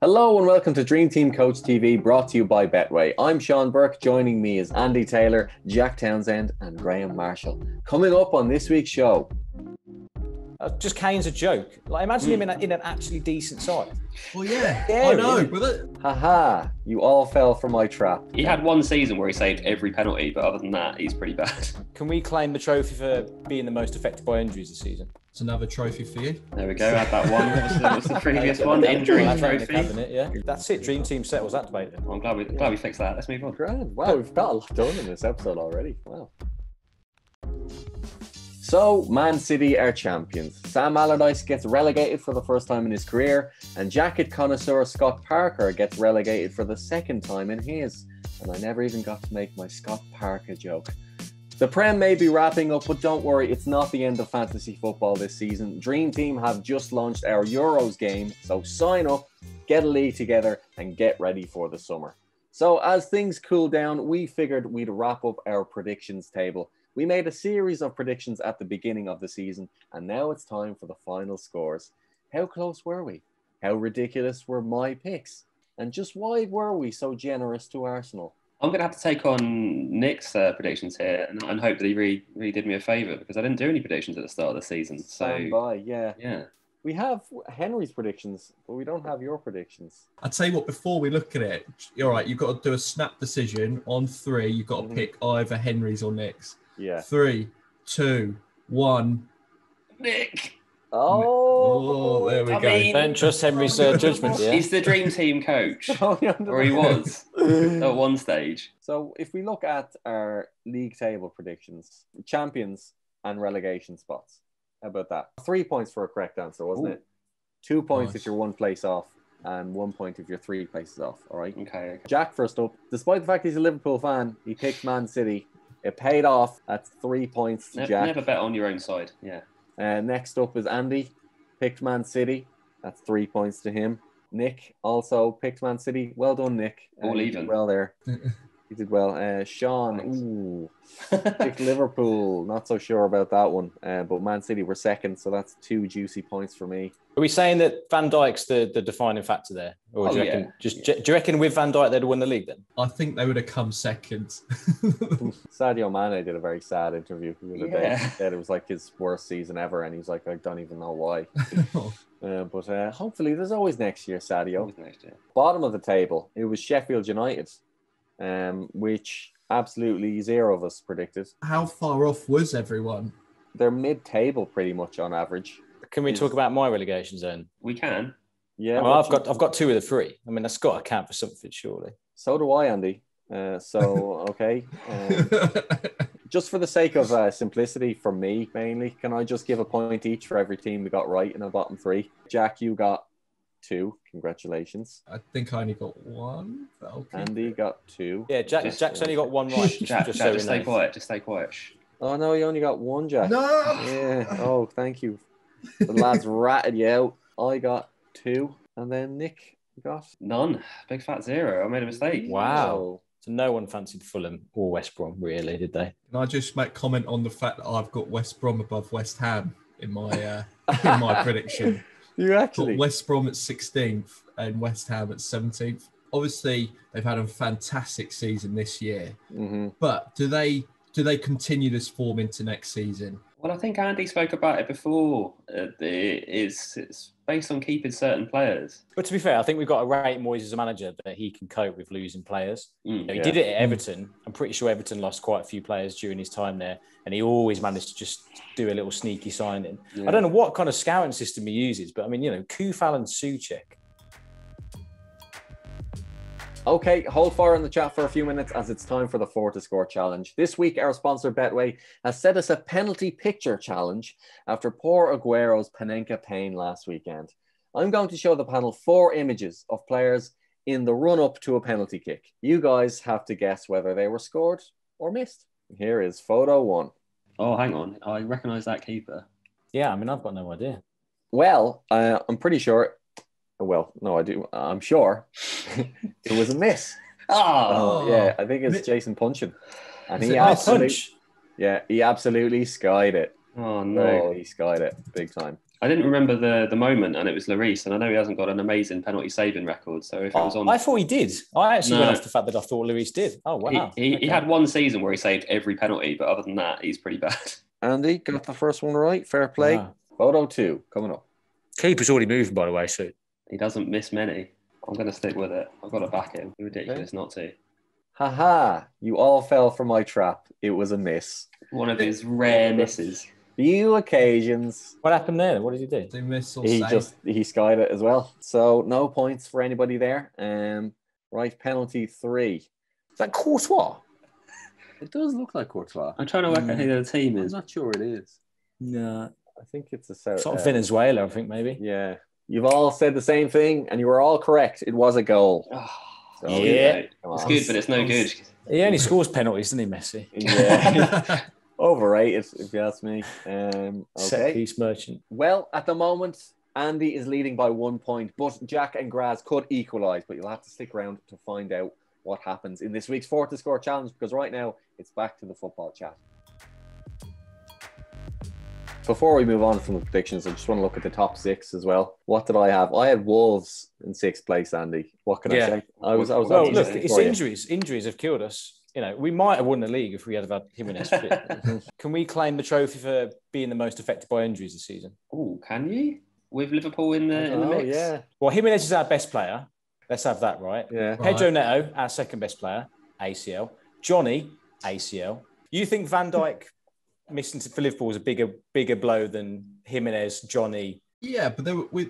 Hello and welcome to Dream Team Coach TV, brought to you by Betway. I'm Sean Burke. Joining me is Andy Taylor, Jack Townsend and Graham Marshall. Coming up on this week's show... just Kane's a joke. Like, imagine him in an actually decent side. Well, yeah. I know. Haha, you all fell for my trap. He had one season where he saved every penalty, but other than that, he's pretty bad. Can we claim the trophy for being the most affected by injuries this season? It's another trophy for you. There we go, add that one. What's the previous one? Injury trophy. Cabinet, yeah. That's it, Dream Team settles that debate then. Well, I'm glad we fixed that. Let's move on. Grand. Wow, we've got a lot done in this episode already. Wow. So, Man City are champions. Sam Allardyce gets relegated for the first time in his career, and jacket connoisseur Scott Parker gets relegated for the second time in his. And I never even got to make my Scott Parker joke. The Prem may be wrapping up, but don't worry, it's not the end of fantasy football this season. Dream Team have just launched our Euros game, so sign up, get a league together, and get ready for the summer. So, as things cool down, we figured we'd wrap up our predictions table. We made a series of predictions at the beginning of the season, and now it's time for the final scores. How close were we? How ridiculous were my picks? And just why were we so generous to Arsenal? I'm going to have to take on Nick's predictions here and hope that he really did me a favour, because I didn't do any predictions at the start of the season. So, stand by, yeah. We have Henry's predictions, but we don't have your predictions. I'd say what, before we look at it, all right, you've got to do a snap decision on three. You've got to pick either Henry's or Nick's. Yeah. 3, 2, 1. Nick. Oh, there we go. Don't trust Henry's judgment. Yeah. He's the Dream Team coach, or he was at one stage. So, if we look at our league table predictions, champions and relegation spots. How about that? 3 points for a correct answer, wasn't it? 2 points if you're one place off, and 1 point if you're three places off. All right. Okay. Jack, first up. Despite the fact he's a Liverpool fan, he picked Man City. It paid off. That's 3 points to Jack. Never bet on your own side. Yeah. Next up is Andy. Picked Man City. That's 3 points to him. Nick also picked Man City. Well done, Nick. All even. Well there. He did well. Sean. Thanks. Ooh. Picked Liverpool. Not so sure about that one. But Man City were second, so that's 2 juicy points for me. Are we saying that Van Dijk's the defining factor there? Or do you reckon with Van Dijk they'd win the league then? I think they would have come second. Sadio Mane did a very sad interview the other day. He said it was like his worst season ever, and he's like, I don't even know why. but hopefully there's always next year, Sadio. Next year. Bottom of the table, it was Sheffield United, which absolutely zero of us predicted. How far off was everyone? They're mid-table pretty much on average. Can we talk about my relegation zone? We can. Yeah. Well, I've got 2 of the 3. I mean, that's got to count for something, surely. So do I, Andy. Okay. Just for the sake of simplicity, for me mainly, can I just give a point each for every team we got right in the bottom 3? Jack, you got 2. Congratulations. I think I only got 1. Okay. Andy got 2. Yeah, Jack's only got 1 right. Jack, just stay quiet. Just stay quiet. Oh, no, you only got 1, Jack. No! Yeah. Oh, thank you. The lads ratted you out. I got 2, and then Nick got none. Big fat 0. I made a mistake. Wow. So no one fancied Fulham or West Brom, really, did they? Can I just make comment on the fact that I've got West Brom above West Ham in my prediction? You actually got West Brom at 16th and West Ham at 17th. Obviously, they've had a fantastic season this year, but do they continue this form into next season? Well, I think Andy spoke about it before. It's based on keeping certain players. But to be fair, I think we've got to rate Moyes as a manager that he can cope with losing players. He did it at Everton. I'm pretty sure Everton lost quite a few players during his time there, and he always managed to just do a little sneaky signing. Yeah. I don't know what kind of scouting system he uses, but I mean, Kufal and Suchek. Okay, hold fire in the chat for a few minutes as it's time for the 4 to score challenge. This week, our sponsor Betway has set us a penalty picture challenge after poor Aguero's Panenka pain last weekend. I'm going to show the panel 4 images of players in the run-up to a penalty kick. You guys have to guess whether they were scored or missed. Here is photo 1. Oh, hang on. I recognise that keeper. Yeah, I mean, I've got no idea. Well, I'm pretty sure... Well, no, I do. I'm sure it was a miss. Oh, yeah. I think it's Jason Punchin. And he absolutely skied it. Oh, no. He skied it big time. I didn't remember the moment, and it was Lloris, and I know he hasn't got an amazing penalty saving record. So if it was on, I thought he did. I actually realised the fact that I thought Lloris did. Oh wow! He had one season where he saved every penalty, but other than that, he's pretty bad. Andy got the first one right. Fair play. Wow. Photo 2 coming up. Keeper's already moving, by the way, so he doesn't miss many. I'm going to stick with it. I've got to back him. It's ridiculous not to. Haha! You all fell for my trap. It was a miss. One of his rare misses. Few occasions. What happened there? What did he do? They missed all he save. He skied it as well. So no points for anybody there. Right, penalty 3. Is that Courtois? It does look like Courtois. I'm trying to work out who the team is. I'm not sure it is. No, I think it's a South. Sort of Venezuela, I think maybe. Yeah, you've all said the same thing, and you were all correct. It was a goal. So, yeah, it's good, but it's no good. He only scores penalties, doesn't he, Messi? Yeah. Overrated, if you ask me. Okay. Set piece merchant. Well, at the moment, Andy is leading by 1 point, but Jack and Graz could equalise. But you'll have to stick around to find out what happens in this week's Four to Score Challenge, because right now it's back to the football chat. Before we move on from the predictions, I just want to look at the top 6 as well. What did I have? I had Wolves in 6th place, Andy. What can I say? I was well, look, it's injuries. Injuries have killed us. You know, we might have won the league if we had had Jimenez fit. Can we claim the trophy for being the most affected by injuries this season? Oh, can you? With Liverpool in the mix? Yeah. Well, Jimenez is our best player. Let's have that right. Yeah. Right. Pedro Neto, our second best player, ACL. Johnny, ACL. You think Van Dijk missing for Liverpool is a bigger blow than Jimenez, Johnny? Yeah, but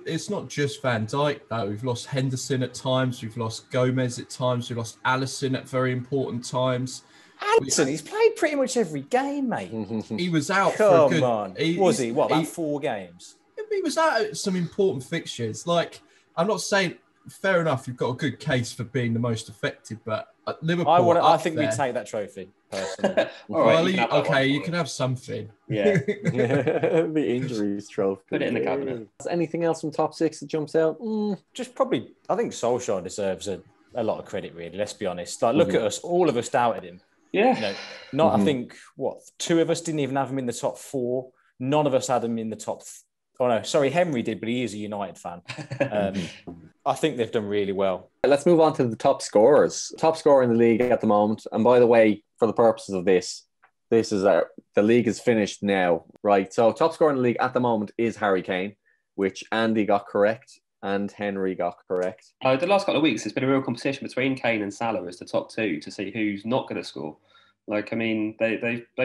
it's not just Van Dijk, though. We've lost Henderson at times. We've lost Gomez at times. We've lost Allison at very important times. Allison, he's played pretty much every game, mate. He was out for a good... Was he? What, about 4 games? He was out at some important fixtures. Like, I'm not saying... Fair enough, you've got a good case for being the most affected, but at Liverpool... I think we take that trophy, personally. All right, you can have something. Yeah. The injuries trophy. Put it in the cabinet. Anything else from top 6 that jumps out? Just probably... I think Solskjaer deserves a lot of credit, really, let's be honest. Like, look at us. All of us doubted him. Yeah. You know, I think, 2 of us didn't even have him in the top 4. None of us had him in the top... Henry did, but he is a United fan. I think they've done really well. Let's move on to the top scorers. Top scorer in the league at the moment. And by the way, for the purposes of this is the league is finished now, right? So top scorer in the league at the moment is Harry Kane, which Andy got correct and Henry got correct. The last couple of weeks, it's been a real competition between Kane and Salah as the top 2 to see who's not going to score. Like, I mean, they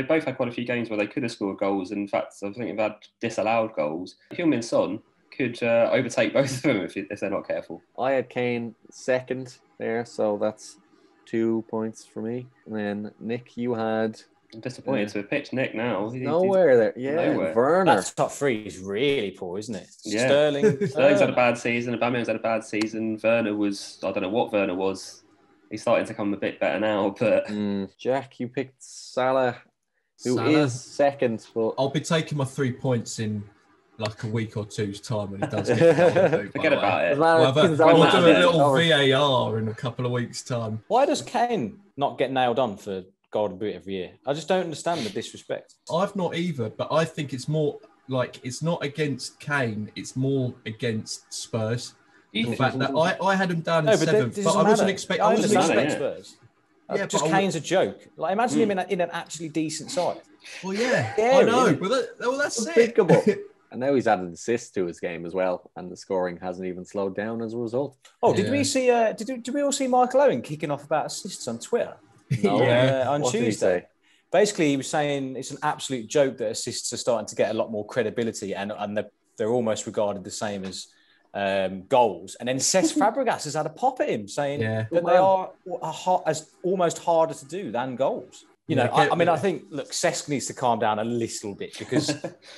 both had quite a few games where they could have scored goals. In fact, I think they've had disallowed goals. Heung-min Son could overtake both of them if they're not careful. I had Kane 2nd there, so that's 2 points for me. And then, Nick, you had... I'm disappointed to pitch Nick now. Nowhere there. Yeah, nowhere. Werner. That top 3 is really poor, isn't it? Yeah. Sterling's had a bad season. Aubameyang's had a bad season. Werner was... I don't know what Werner was... He's starting to come a bit better now, but... Jack, you picked Salah, who is 2nd. But... I'll be taking my 3 points in like a week or two's time when he does get Forget about it. We'll do a little VAR in a couple of weeks' time. Why does Kane not get nailed on for Golden Boot every year? I just don't understand the disrespect. I've not either, but I think it's more like it's not against Kane, it's more against Spurs. In fact, I had him down in 7th, but I wasn't expecting. I wasn't expecting Spurs. Yeah, just Kane's a joke. Like, imagine him in an actually decent side. Well, yeah, I know. Well, that's it. And now he's added assist to his game as well, and the scoring hasn't even slowed down as a result. Oh, did we see? Did we all see Michael Owen kicking off about assists on Twitter? No, on Tuesday. Basically, he was saying it's an absolute joke that assists are starting to get a lot more credibility, and they're almost regarded the same as. Goals, and then Cesc Fabregas has had a pop at him, saying that they are almost harder to do than goals. You know, I think Cesc needs to calm down a little bit, because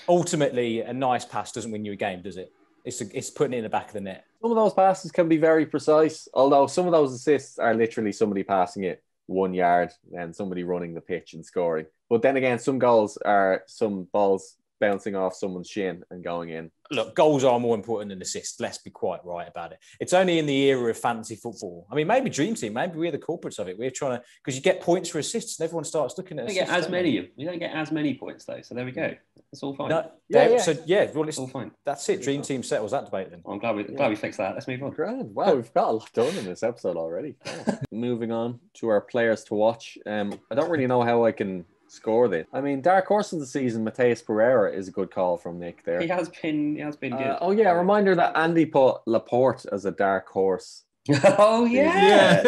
ultimately, a nice pass doesn't win you a game, does it? It's putting it in the back of the net. Some of those passes can be very precise, although some of those assists are literally somebody passing it 1 yard and somebody running the pitch and scoring. But then again, some goals are some balls bouncing off someone's shin and going in. look, goals are more important than assists. Let's be quite right about it. It's only in the era of fantasy football. I mean, maybe Dream Team, maybe we're the corporates of it. We're trying to, because you get points for assists and everyone starts looking at assists. You don't get as many points though. So there we go. It's all fine. No, yeah. So yeah, well, it's all fine. That's it. Dream Team settles that debate then. Well, I'm glad we fixed that. Let's move on. Grand. Wow, we've got a lot done in this episode already. Moving on to our players to watch. I don't really know how I can score this. I mean, dark horse of the season, Mateus Pereira is a good call from Nick there. He has been good. Oh yeah, a reminder that Andy put Laporte as a dark horse. Oh yeah.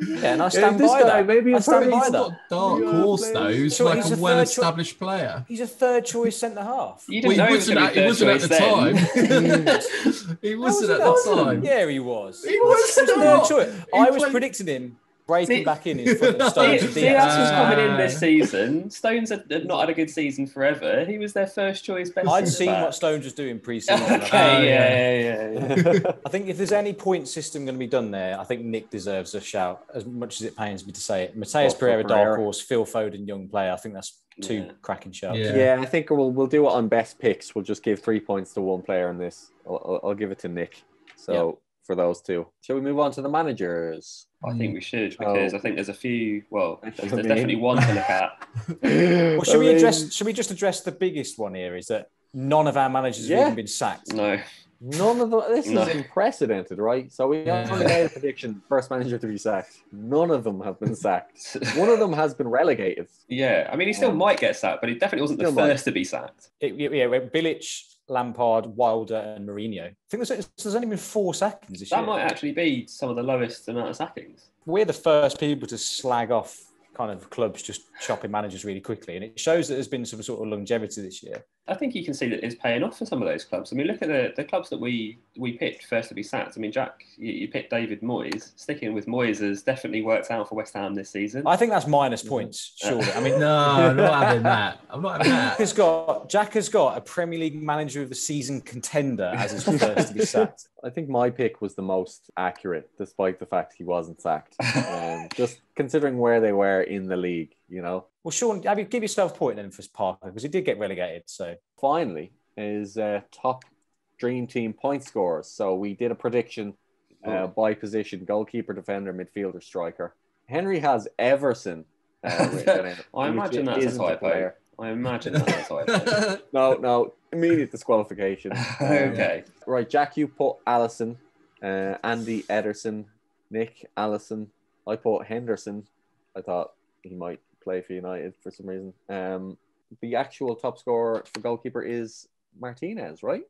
Yeah, and I stand by that. Maybe I stand by that. He's not dark horse though. He's like a well-established player. He's a third-choice centre half. He wasn't at the time. He wasn't at the time. Yeah, he was. He was third choice. I was predicting him breaking back in front of Stones. See, that's who's coming in this season. Stones had not had a good season forever. He was their first choice best. I'd seen what Stones was doing pre-season. Okay. I think if there's any point system going to be done there, I think Nick deserves a shout, as much as it pains me to say it. Mateus Pereira, dark horse, Phil Foden, young player. I think that's two cracking shouts. Yeah, I think we'll do it on best picks. We'll just give 3 points to one player in this. I'll give it to Nick. For those two. Shall we move on to the managers? I think we should, because I think there's a few, there's definitely one to look at. Well, should we just address the biggest one here, is that none of our managers have even been sacked. No. None of them. This is unprecedented, right? So we only made a prediction, first manager to be sacked. None of them have been sacked. One of them has been relegated. Yeah, I mean, he still might get sacked, but he definitely wasn't the first to be sacked. Bilic, Lampard, Wilder and Mourinho. I think there's only been 4 sackings this year. That might actually be some of the lowest amount of sackings. We're the first people to slag off kind of clubs just chopping managers really quickly, and it shows that there's been some sort of longevity this year. I think you can see that it's paying off for some of those clubs. I mean, look at the clubs that we picked first to be sacked. I mean, Jack, you picked David Moyes. Sticking with Moyes has definitely worked out for West Ham this season. I think that's minus points, surely. I mean, no, I'm not having that. Jack has got a Premier League manager of the season contender as his first to be sacked. I think my pick was the most accurate, despite the fact he wasn't sacked. Just considering where they were in the league, you know. Well, Sean, give yourself a point then for Parker, because he did get relegated. So finally is top Dream Team point scorers. So we did a prediction by position: goalkeeper, defender, midfielder, striker. Henry has Everson. I imagine that's a typo. No, immediate disqualification. Okay, right, Jack, you put Allison, Andy Ederson, Nick Allison. I put Henderson. I thought he might play for United for some reason. The actual top scorer for goalkeeper is Martinez, right?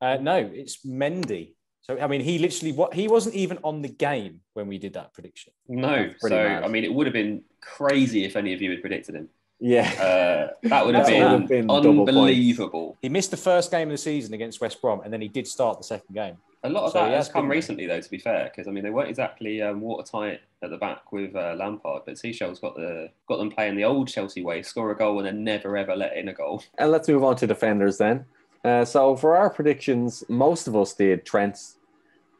No, it's Mendy. So I mean, he wasn't even on the game when we did that prediction. No, so mad. I mean, it would have been crazy if any of you had predicted him. Yeah, that would have been unbelievable. He missed the first game of the season against West Brom, and then he did start the second game. A lot of that has come recently, though, to be fair, because, I mean, they weren't exactly watertight at the back with Lampard, but Seashell's got them playing the old Chelsea way, score a goal and then never, ever let in a goal. And let's move on to defenders then. So for our predictions, most of us did Trent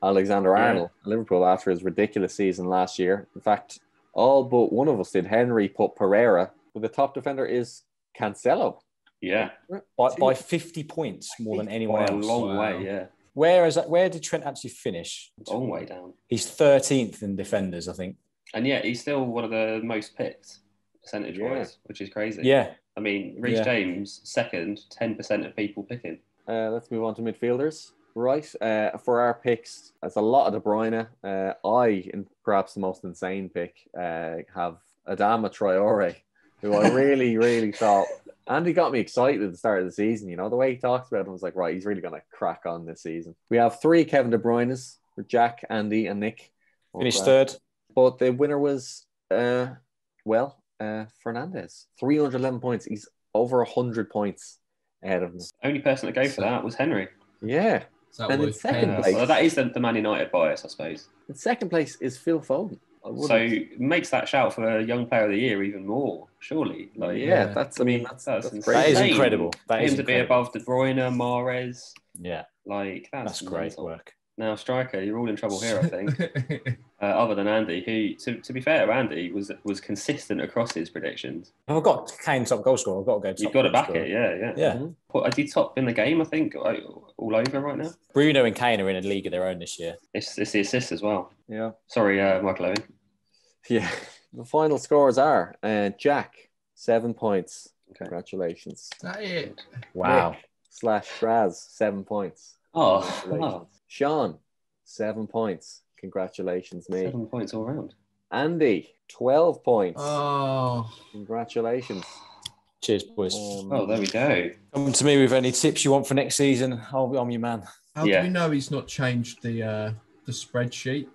Alexander-Arnold, Liverpool, after his ridiculous season last year. In fact, all but one of us did. Henry put Pereira, but the top defender is Cancelo. Yeah. By 50 points more than anyone else. By a long way, yeah. Where did Trent actually finish? Long way down. He's 13th in defenders, I think. And yet he's still one of the most picked percentage-wise, which is crazy. Yeah. I mean, Reece James, second, 10% of people picking. Let's move on to midfielders. Right. For our picks, that's a lot of De Bruyne. I, perhaps the most insane pick, have Adama Traore, who I really, really thought... Andy got me excited at the start of the season. You know, the way he talks about him, I was like, right, he's really going to crack on this season. We have 3 Kevin De Bruynes for Jack, Andy and Nick. Finished third. But the winner was, Fernandez. 311 points. He's over 100 points ahead of him. Only person that gave for that was Henry. Yeah. And in second place... Well, that is the Man United bias, I suppose. In second place is Phil Foden. So makes that shout for a young player of the year even more, surely. Like, that's incredible. That is incredible. To be above De Bruyne, Mahrez. Yeah, like that's great work. now striker, you're all in trouble here, I think. Other than Andy, who, to be fair, Andy was consistent across his predictions. Oh, I've got Kane top goal scorer. I've got to go. You've got to back it, yeah. Mm-hmm. Well, is he top in the game? I think all over right now. Bruno and Kane are in a league of their own this year. It's the assist as well. Yeah. Sorry, Michael Owen. Yeah. The final scores are Jack 7 points. Okay. Congratulations. That it. Wow. Nick / Shraz 7 points. Oh. Sean 7 points. Congratulations, me. 7 points all round. Andy 12 points. Oh. Congratulations. Cheers, boys. There we go. Come to me with any tips you want for next season. I'm your man. How do you know he's not changed the spreadsheet?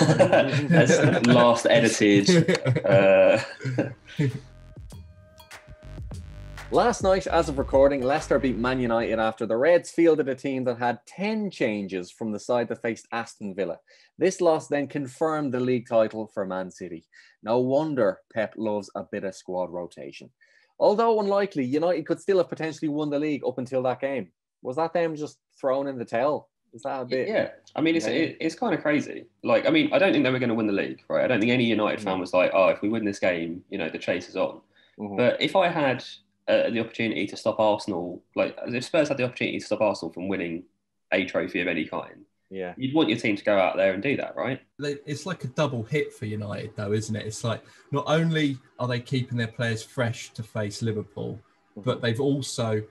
That's last edited. Last night, as of recording, Leicester beat Man United after the Reds fielded a team that had 10 changes from the side that faced Aston Villa. This loss then confirmed the league title for Man City. No wonder Pep loves a bit of squad rotation. Although unlikely, United could still have potentially won the league up until that game. Was that them just thrown in the towel? Is that a bit? Yeah. I mean, it's kind of crazy. Like, I mean, I don't think they were going to win the league, right? I don't think any United fan was like, if we win this game, the chase is on. Mm-hmm. But if I had the opportunity to stop Arsenal, like, if Spurs had the opportunity to stop Arsenal from winning a trophy of any kind, you'd want your team to go out there and do that, right? It's like a double hit for United, though, isn't it? It's like, not only are they keeping their players fresh to face Liverpool, but they've also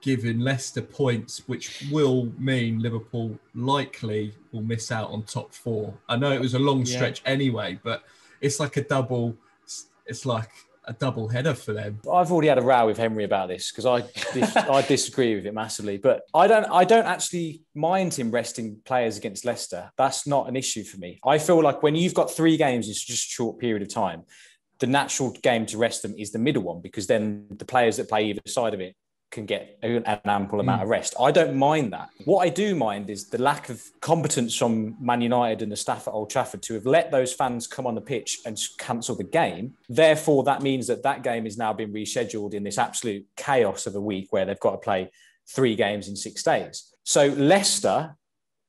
given Leicester points, which will mean Liverpool likely will miss out on top four. I know it was a long stretch anyway, but it's like a double header for them. I've already had a row with Henry about this because I disagree with it massively, but I don't actually mind him resting players against Leicester. That's not an issue for me. I feel like when you've got 3 games in just a short period of time, the natural game to rest them is the middle one, because then the players that play either side of it can get an ample amount of rest. I don't mind that. What I do mind is the lack of competence from Man United and the staff at Old Trafford to have let those fans come on the pitch and cancel the game. Therefore, that means that game is now been rescheduled in this absolute chaos of a week where they've got to play 3 games in 6 days. So Leicester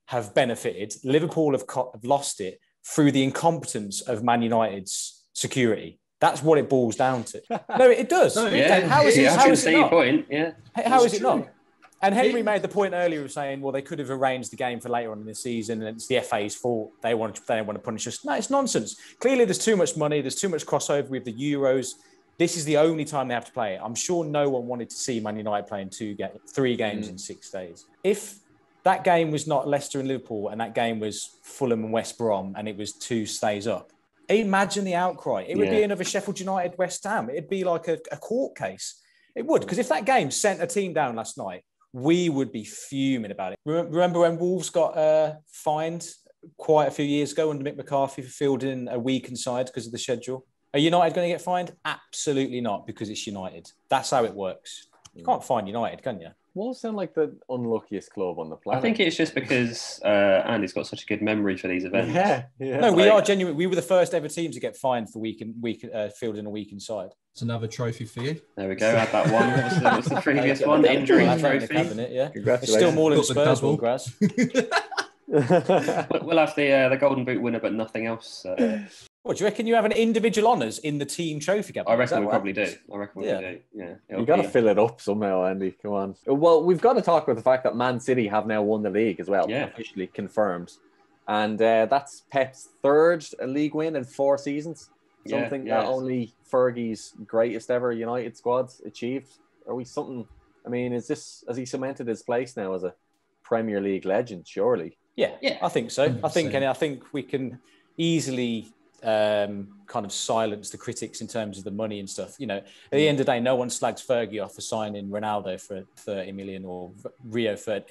have benefited. Liverpool have lost it through the incompetence of Man United's security. That's what it boils down to. No, it does. No, How is it not? And Henry made the point earlier of saying, well, they could have arranged the game for later on in the season and it's the FA's fault. They don't want to punish us. No, it's nonsense. Clearly, there's too much money. There's too much crossover with the Euros. This is the only time they have to play it. I'm sure no one wanted to see Man United playing 3 games in 6 days. If that game was not Leicester and Liverpool and that game was Fulham and West Brom and it was 2 stays up, imagine the outcry. It would be another Sheffield United, West Ham. It'd be like a court case. It would, because if that game sent a team down last night, we would be fuming about it. Remember when Wolves got fined quite a few years ago under Mick McCarthy for fielding a weakened side because of the schedule? Are United going to get fined? Absolutely not, because it's United. That's how it works. You can't fine United, can you? Wolves sound like the unluckiest club on the planet. I think it's just because Andy's got such a good memory for these events. Yeah. No, we are genuine. We were the first ever team to get fined for fielding a weakened side. It's another trophy for you. There we go. Add that one. That was the previous one. Injury trophy. Cabinet, yeah. Congratulations. It's still more than Spurs one, Graz. We'll have the Golden Boot winner, but nothing else. Well, do you reckon you have an individual honours in the team trophy game? I reckon we probably do. Yeah. You've got to fill it up somehow, Andy. Come on. Well, we've got to talk about the fact that Man City have now won the league as well. Yeah. Officially confirmed. And that's Pep's 3rd league win in 4 seasons. Something that only Fergie's greatest ever United squads achieved. Are we something? I mean, is this, has he cemented his place now as a Premier League legend, surely? Yeah. I think so. I think we can easily kind of silence the critics in terms of the money and stuff. At the end of the day, no one slags Fergie off for signing Ronaldo for 30 million or Rio for,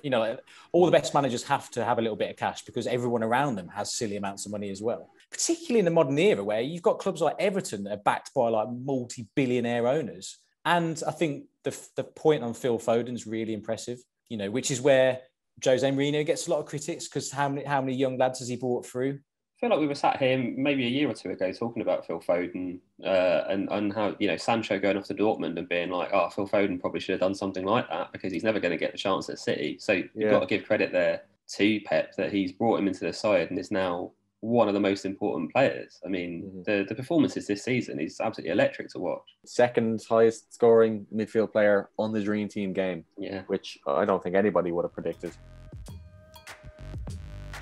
all the best managers have to have a little bit of cash because everyone around them has silly amounts of money as well. Particularly in the modern era where you've got clubs like Everton that are backed by like multi-billionaire owners. And I think the point on Phil Foden is really impressive, which is where Jose Mourinho gets a lot of critics because how many young lads has he brought through? I feel like we were sat here maybe a year or 2 ago talking about Phil Foden and how, Sancho going off to Dortmund and being like, Phil Foden probably should have done something like that because he's never going to get the chance at City. So you've got to give credit there to Pep that he's brought him into the side and is now one of the most important players. I mean, the performances this season is absolutely electric to watch. Second highest scoring midfield player on the Dream Team game, which I don't think anybody would have predicted.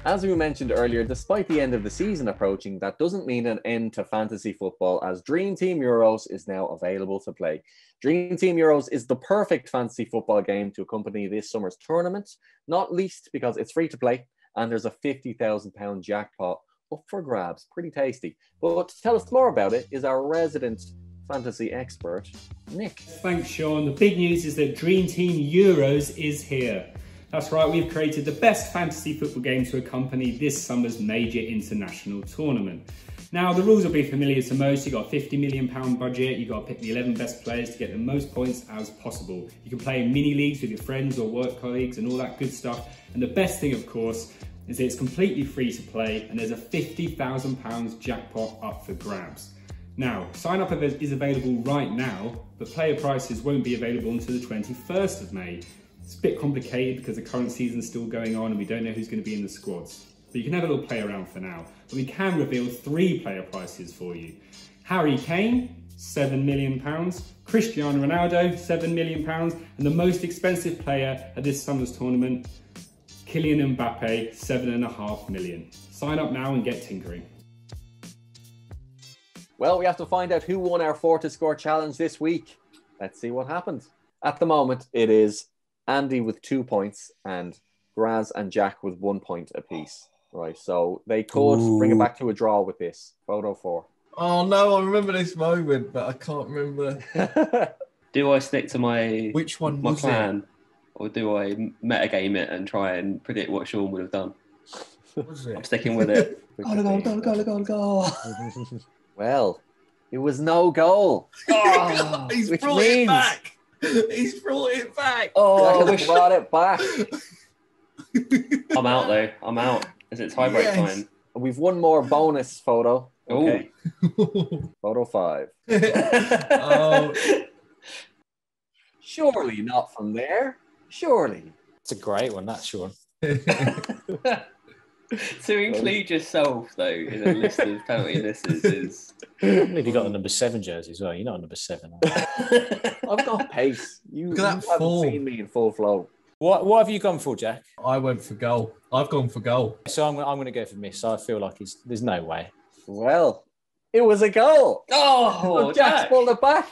As we mentioned earlier, despite the end of the season approaching, that doesn't mean an end to fantasy football, as Dream Team Euros is now available to play. Dream Team Euros is the perfect fantasy football game to accompany this summer's tournament, not least because it's free to play and there's a £50,000 jackpot up for grabs. Pretty tasty. But to tell us more about it is our resident fantasy expert, Nick. Thanks, Sean. The big news is that Dream Team Euros is here. That's right, we've created the best fantasy football game to accompany this summer's major international tournament. Now, the rules will be familiar to most. You've got a £50 million budget, you've got to pick the 11 best players to get the most points as possible. You can play in mini leagues with your friends or work colleagues and all that good stuff. And the best thing, of course, is that it's completely free to play and there's a £50,000 jackpot up for grabs. Now, sign up is available right now, but player prices won't be available until the 21st of May. It's a bit complicated because the current season's still going on and we don't know who's going to be in the squads. But you can have a little play around for now. But we can reveal three player prices for you. Harry Kane, £7 million. Cristiano Ronaldo, £7 million. And the most expensive player at this summer's tournament, Kylian Mbappe, £7.5 million. Sign up now and get tinkering. Well, we have to find out who won our 4 to score challenge this week. Let's see what happened. At the moment, it is Andy with 2 points and Graz and Jack with 1 point apiece. Right, so they could bring it back to a draw with this. Photo 4. Oh no, I remember this moment, but I can't remember. Do I stick to my plan? Or do I metagame it and try and predict what Sean would have done? I'm sticking with it. Goal. Well, it was no goal. Oh, he's brought it back. He's brought it back. Oh, I brought it back. I'm out, though. I'm out. Is it tie break time? We've one more bonus photo. Okay. Photo 5. Surely not from there. Surely. It's a great one, that's Sean. To include yourself, though, in a list of penalty misses is... If you got the number 7 jersey as well, you're not a number 7. I've got pace. You haven't seen me in full flow. What have you gone for, Jack? I went for goal. I've gone for goal. So I'm going to go for miss. I feel like there's no way. Well, it was a goal. Oh, Jack's pulled it back.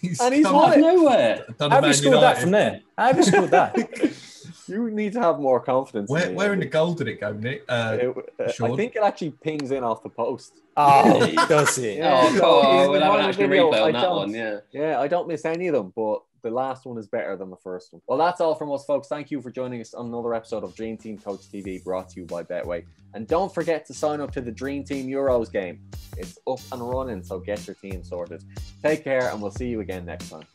He's won it. Nowhere. How have you scored that from there? How have you scored that? You need to have more confidence. Where in the goal did it go, Nick? Sean? I think it actually pings in off the post. Oh, does it? Yeah. Oh, we'll have an actual replay on that one, yeah. Yeah, I don't miss any of them, but the last one is better than the first one. Well, that's all from us, folks. Thank you for joining us on another episode of Dream Team Coach TV, brought to you by Betway. And don't forget to sign up to the Dream Team Euros game. It's up and running, so get your team sorted. Take care, and we'll see you again next time.